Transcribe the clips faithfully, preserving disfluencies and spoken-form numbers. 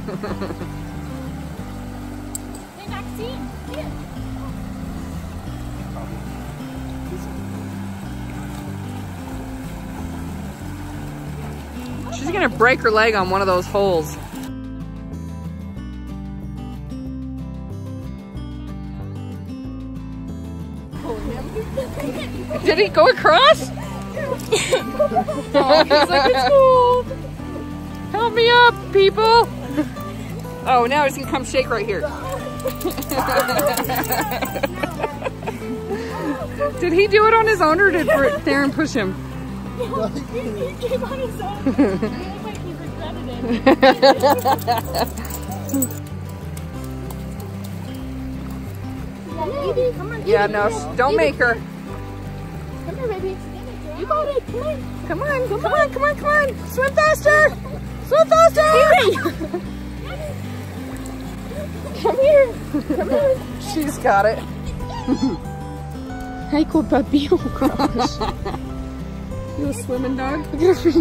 Hey, Maxine, here. She's gonna break her leg on one of those holes. Did he go across? Oh, he's like, it's cool. Help me up, people. Oh, now he's gonna come shake right here. Did he do it on his own or did Theron push him? No, he, he came on his own. He looked like he regretted it. Yeah, baby, come on, yeah, no, come don't make her. Come here, baby. You got it. Come on. Come on, come on, come on, come on. Swim faster. Swim faster. Come here. Come here. She's got it. Hey, cool puppy. Oh, gosh. You a swimming dog? Look at her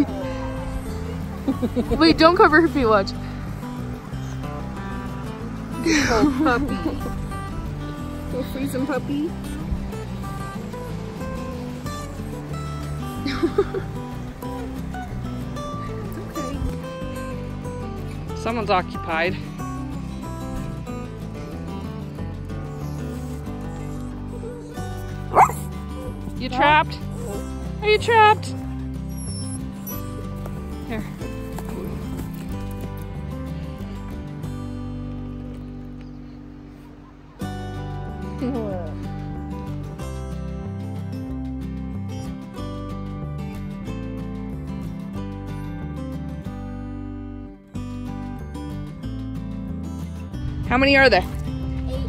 feet. Wait, don't cover her feet, watch. Little puppy. Go freezing puppy. Okay. Someone's occupied. You trapped? Are you trapped? Here. How many are there? Eight.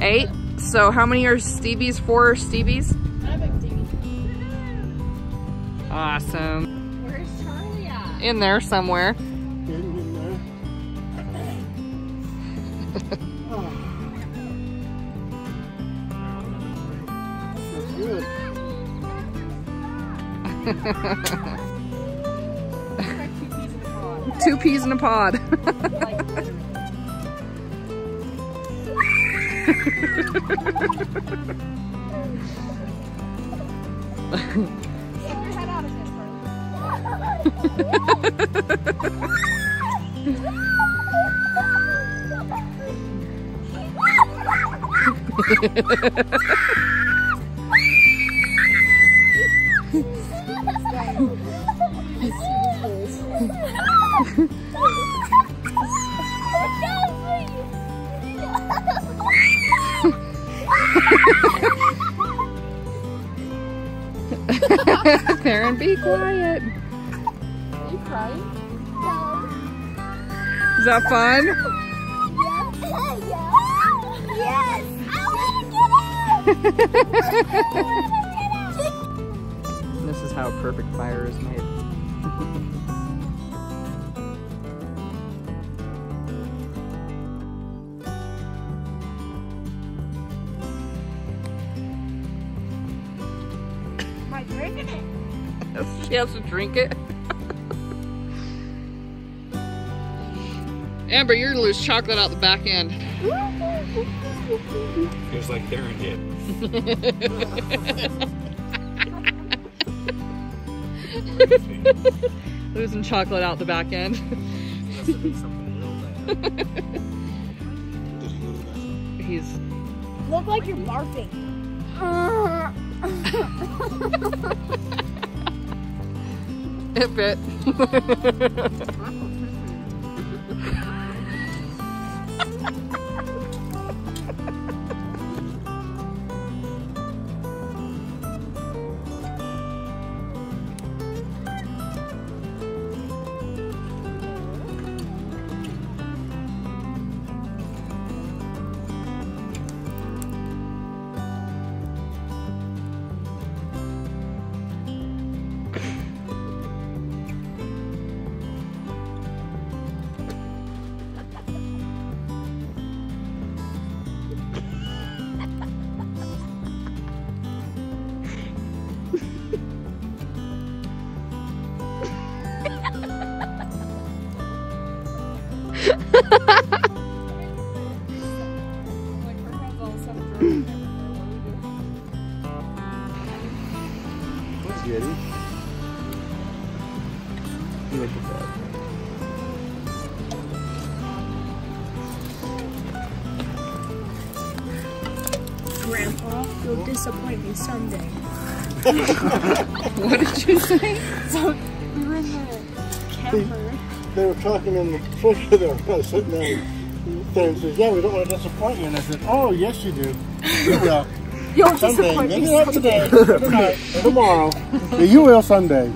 Eight? So how many are Stevie's? Four Stevie's? I have a Stevie. Awesome. Where's Charlie at? In there somewhere. In there. Oh. Good. Two peas in a pod. Theron, be quiet. Are you crying? No. Is that fun? Yes. Yes. I want to get out. I want to get out. This is how perfect fire is made. She has to drink it. Amber, you're gonna lose chocolate out the back end. Just like Theron did. Losing chocolate out the back end. He's. Look like you're barfing. Hip it. Let's get it. Look at that. Grandpa, you'll disappoint me someday. What did you say? So we were in the camper. They, they were talking in the trailer there. I was sitting there. Theron says, "Yeah, we don't want to disappoint you." And I said, "Oh, yes, you do. You will. You'll someday. Maybe not today. Tonight. Tomorrow. You will someday."